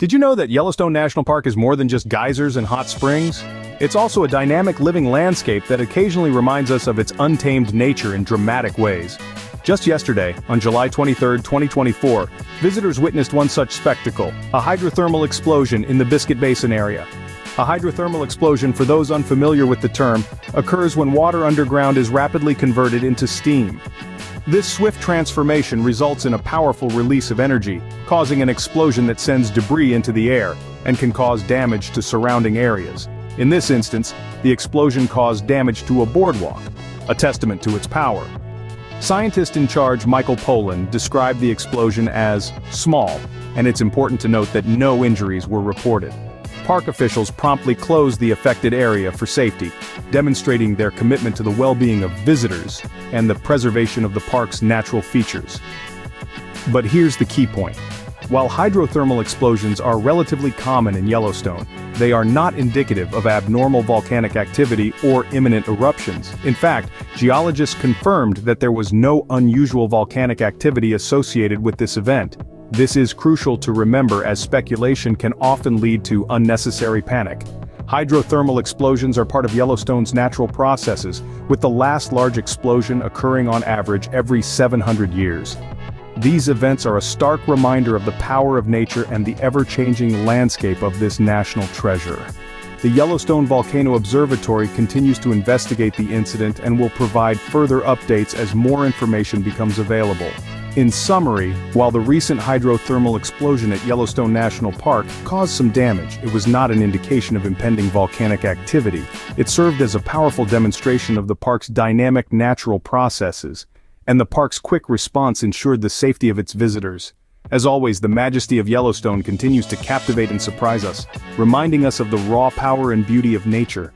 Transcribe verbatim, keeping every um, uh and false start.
Did you know that Yellowstone National Park is more than just geysers and hot springs? It's also a dynamic living landscape that occasionally reminds us of its untamed nature in dramatic ways. Just yesterday, on July twenty-third, twenty twenty-four, visitors witnessed one such spectacle, a hydrothermal explosion in the Biscuit Basin area. A hydrothermal explosion, for those unfamiliar with the term, occurs when water underground is rapidly converted into steam. This swift transformation results in a powerful release of energy, causing an explosion that sends debris into the air, and can cause damage to surrounding areas. In this instance, the explosion caused damage to a boardwalk, a testament to its power. Scientist in charge Michael Poland described the explosion as small, and it's important to note that no injuries were reported. Park officials promptly closed the affected area for safety, demonstrating their commitment to the well-being of visitors and the preservation of the park's natural features. But here's the key point. While hydrothermal explosions are relatively common in Yellowstone, they are not indicative of abnormal volcanic activity or imminent eruptions. In fact, geologists confirmed that there was no unusual volcanic activity associated with this event. This is crucial to remember, as speculation can often lead to unnecessary panic. Hydrothermal explosions are part of Yellowstone's natural processes, with the last large explosion occurring on average every seven hundred years. These events are a stark reminder of the power of nature and the ever-changing landscape of this national treasure. The Yellowstone Volcano Observatory continues to investigate the incident and will provide further updates as more information becomes available. In summary, while the recent hydrothermal explosion at Yellowstone National Park caused some damage, it was not an indication of impending volcanic activity. It served as a powerful demonstration of the park's dynamic natural processes, and the park's quick response ensured the safety of its visitors. As always, the majesty of Yellowstone continues to captivate and surprise us, reminding us of the raw power and beauty of nature.